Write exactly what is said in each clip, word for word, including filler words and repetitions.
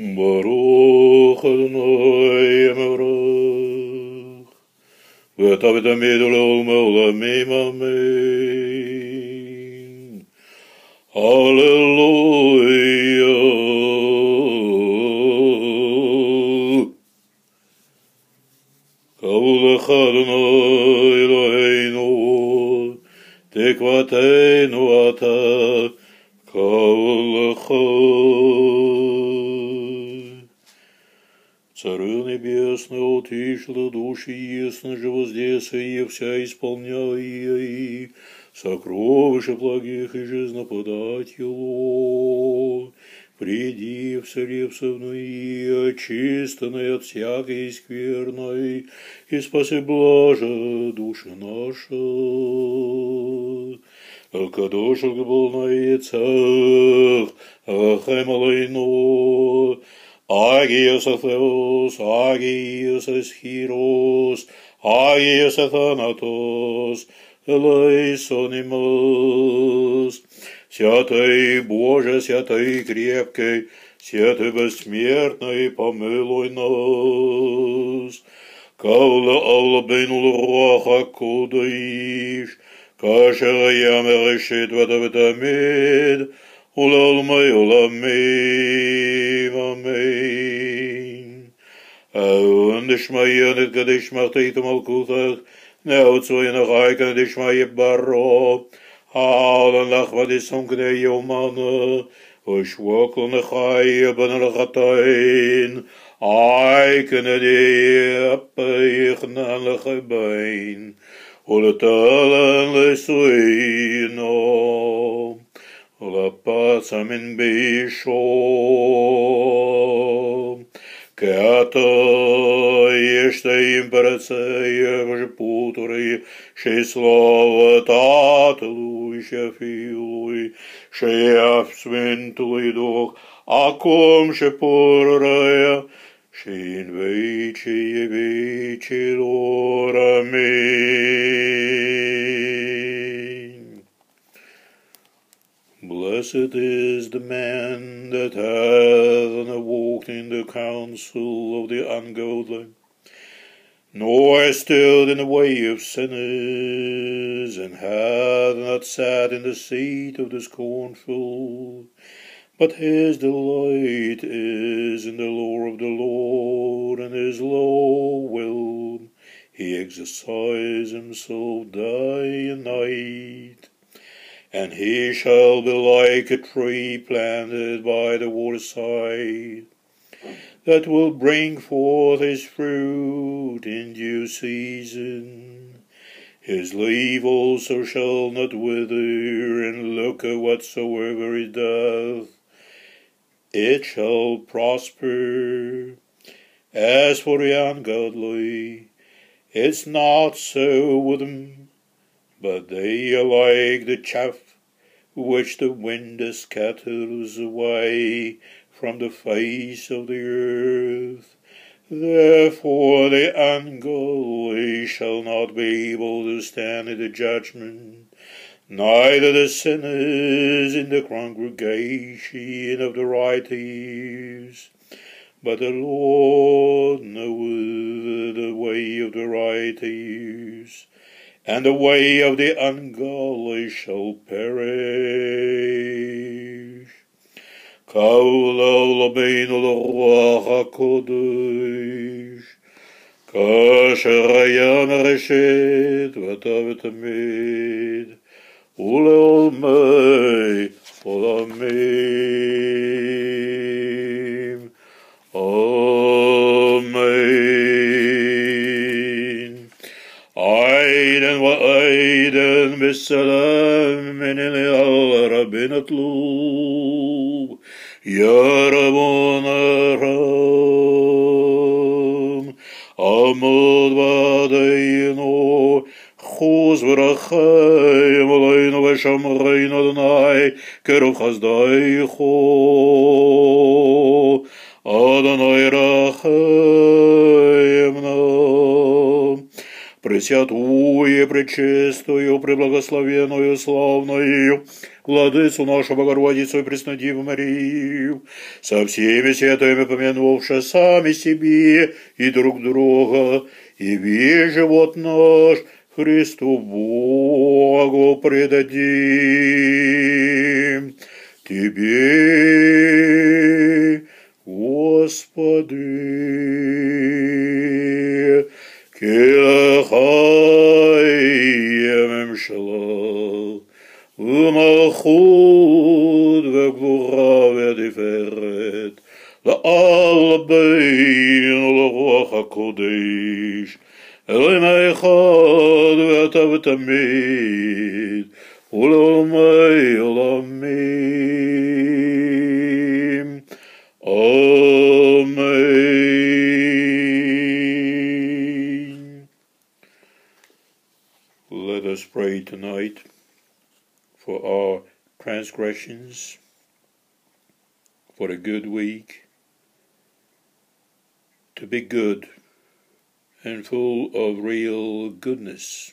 Baruch Adonai Melech, v'ata v'tamid u'le'olam ha'olamim, amen. Hallelujah. Kavul lecha Adonai Eloheinu, tikvateinu ata, kavul lecha. Царю небесный, отишла души ясно же воздействие, вся исполняя и сокровища благих и жизноподателю. Приди, вселивсовную, очистанной от всякой скверной, и спаси блажа души наша. Алкадош алгабалная цах, ахаймалайно, Άγιος ο Θεός, Άγιος ισχυρός, Άγιος αθάνατος, ελέησον ημάς. Святый Боже, святый крепкий, святый бессмертный, помилуй нас. Кавла Алла бен Руаха Кудоиш, кашер ямер решит ватавитамид, Улалмай, уламим, амин. Аун дешмая, неткадешмахтейту малкутах, неуцуина хайка, дешмая барро, аулан лахвадисун кнея умана, ушваклана хая банарахатайн, айканадея апаихна лахабайн, улаталан лесуино. Лапаца мин бишо, кето еште имперация вжепутури, ши слава татлуй, ши филуй, ши авсвинтуй дух, аком ши порая, ши инвейчи евичи лорами. Blessed is the man that hath not walked in the counsel of the ungodly, nor stood in the way of sinners, and hath not sat in the seat of the scornful, but his delight is in the law of the Lord, and his law will he exercise himself day and night. And he shall be like a tree planted by the waterside, that will bring forth his fruit in due season. His leaf also shall not wither, and look whatsoever he doth, it shall prosper. As for the ungodly, it's not so with them. But they are like the chaff which the wind scatters away from the face of the earth. Therefore the ungodly shall not be able to stand in the judgment, neither the sinners in the congregation of the righteous. But the Lord knoweth the way of the righteous, and the way of the ungodly shall perish. Kavla l'beinu l'ruach ha'kodesh, kasher haya mereshit v'ata v'tamid, ule'olmei olamim. Amen. عيدا وأيدا بالسلام من الرب نطلب يا ربنا رام أمد بعدينه خوز برخي ملاين وشمرين أدناي كرب خزداي خو أدناي رخيمنا Пресвятую, пречистую, преблагословенную, славную, Владыцу нашу Богородицу и Преснодиву Марию, со всеми святыми помянувши сами себе и друг друга, и весь живот наш Христу Богу предадим. Тебе, Господи, килахаем шла, умалхуд веглураве диферет, лаалбейн лаваха кудыш, лимайхад ветавтамид, улумай ламим. Amen. Let us pray tonight for our transgressions, for a good week, to be good and full of real goodness.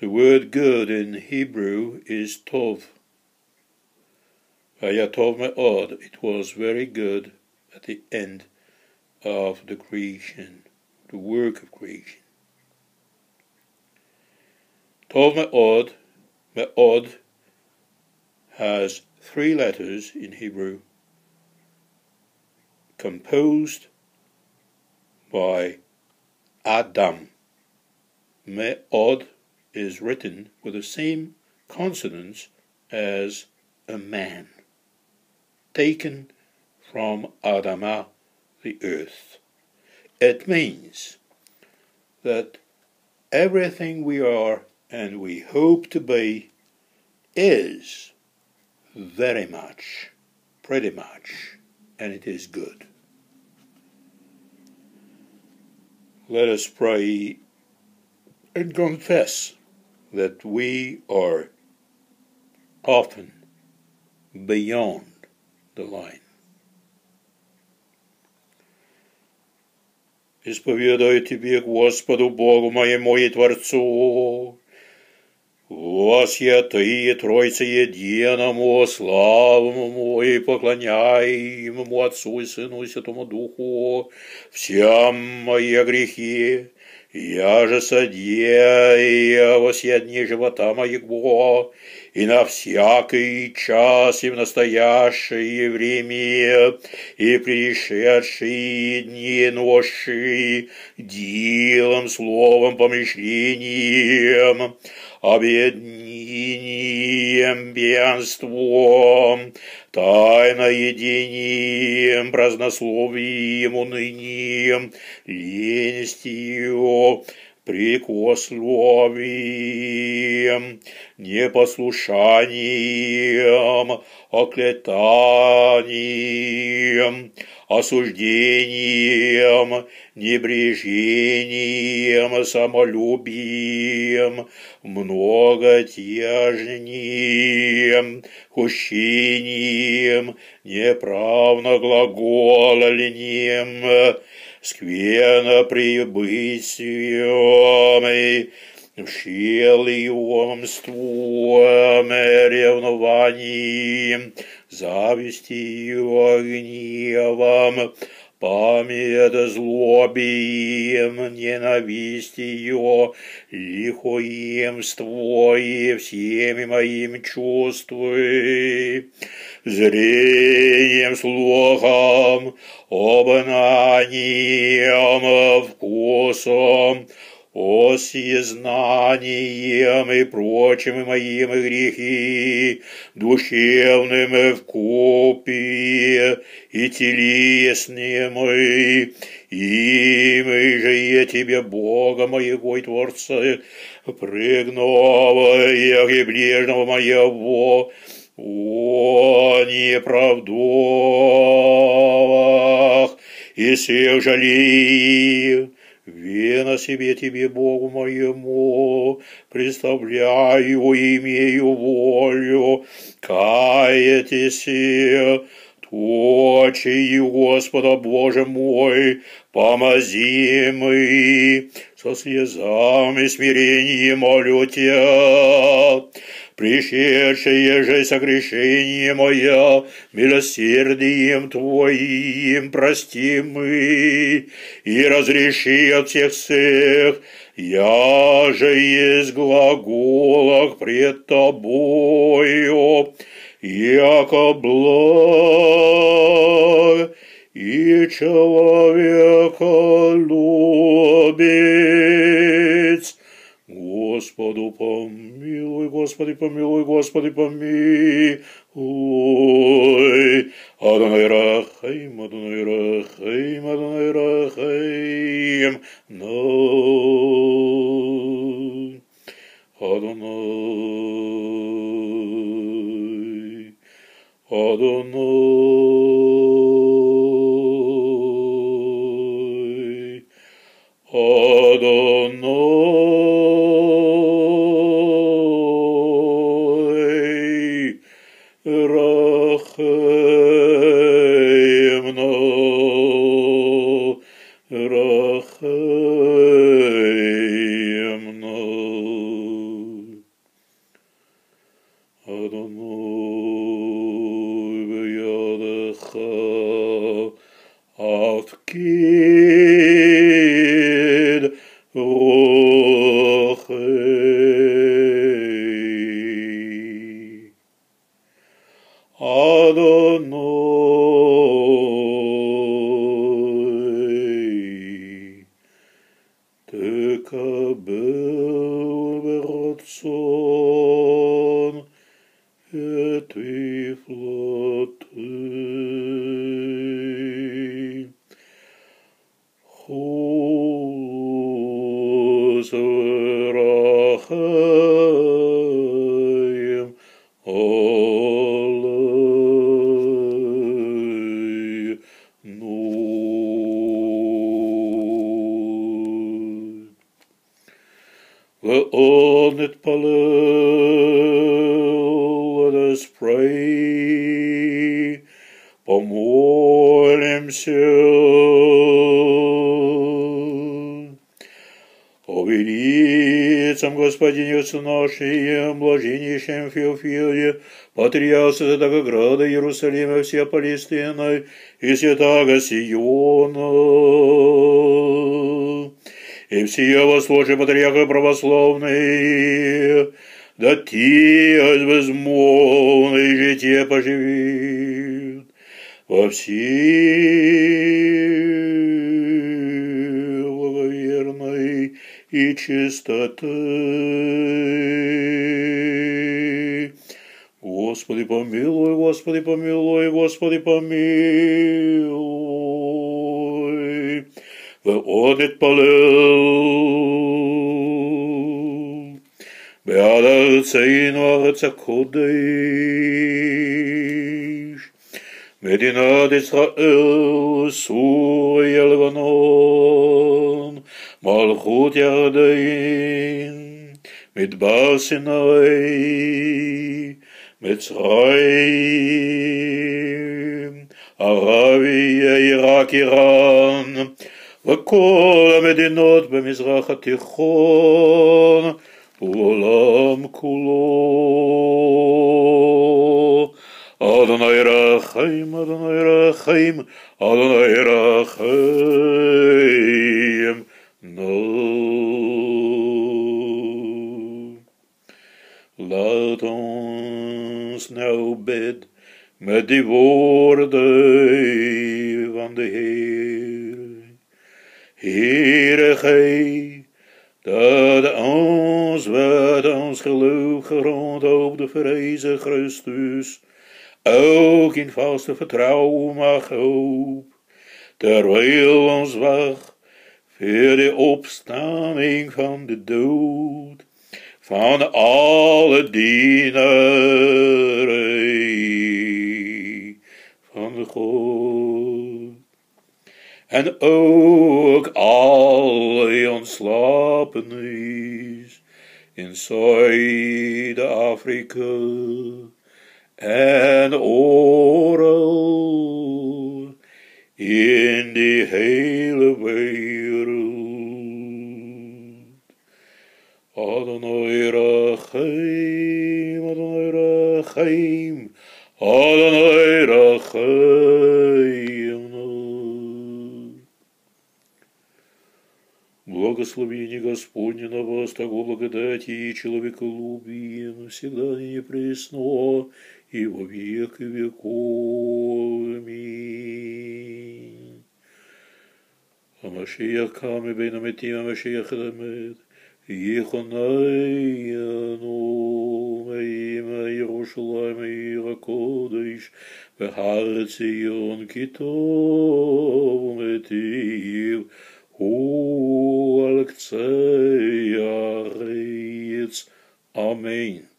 The word good in Hebrew is tov. Haya tov me'od. It was very good at the end of the creation, the work of creation. Tov me'od, me'od has three letters in Hebrew, composed by Adam. Me'od is written with the same consonants as a man, taken from Adama, the earth. It means that everything we are and we hope to be is very much, pretty much, and it is good. Let us pray and confess that we are often beyond the line. Исповедаю Тебе, Господу Богу моему и Творцу, вас я Ты, Троице Единому, славному и поклоняемому Отцу и Сыну и Святому Духу, всем мои грехи, я же содея во все дни живота моего, и на всякий час, и в настоящее время, и пришедшие дни ноши, делом, словом, помышлением, объединением, пьянством, тайно единием, празднословием, унынием, ленистью, прикословием, непослушанием, оклетанием, осуждением, небрежением, самолюбием, многотяжением, хущением, неправно глаголением, скверноприбытием и вшелиомством, ревнованием, завистью, гневом, памятозлобием, ненавистью, лихоимством и всеми моим чувствами, зрением, слухом, обонанием, вкусом, осознанием и прочим моим грехи, душевным вкупе и телесным, им же я Тебе, Бога моего и Творца, пригнув и ближнего моего, о неправдах, и всех жалею, вина себе Тебе, Богу моему, представляю, имею волю, каятесь, Очи Господа, Боже мой, помози мы, со слезами смирения молю Тебя. Пришедшее же согрешение мое, милосердием Твоим прости мы и разреши от всех всех, я же есть глаголах пред Тобою, яко благ и человеколюбец. Господу помилуй, Господи помилуй, Господи помилуй. Адонай рахим, Адонай рахим, Адонай рахим. Адонай, Адонай, Адонай, Адонай. Рахаемно, Рахаемно, Адоной бьядаха, Авкид Рохаем. Адоной, ты кабел верцон, и ты флоты. Хус верахаем, let us pray, помолимся. О велицем Господине с нашим блаженнейшим Феофиле, потряс святаго града Иерусалима, вся Палестина и святаго Сиона. И все восложи патриархи православные, да ти возмолвный житие поживит во всей благоверной и чистоты. Господи помилуй, Господи помилуй, Господи помилуй. ועוד נתפלל בעד ארצנו ארץ הקודש, מדינת ישראל, סוריה, לבנון, מלכות ירדן, מדבר סיני, מצרים, ערביה, עיראק, איראן, וכל המדינות במזרח התיכון ובעולם כולו. אדוני רחם, אדוני רחם, אדוני רחם. Let us now bid med de woorden van de Heer. Heere, gij, dat ons wat ons geloof gerond op de verhezen Christus, ook in vaste vertrouwen mag hoop, terwijl ons wacht voor de opstanding van de dood, van alle dienaren van God. En ook alle ontslapen is in Zuid-Afrika en overal. in die hele wereld. Adonai Racheim, Adonai Racheim, Adonai Racheim. Благословение Господне на вас, так благодати и человеколюбие, всегда и непресно, и во век веков. Аминь. Амашиях каме бейн амитим, амашиях дамет, Ехонай яну, мейма Иерушалаим, Ира Кодыш, Бехар Цион Китов, Метиев, Уалкцея Рейц. Аминь.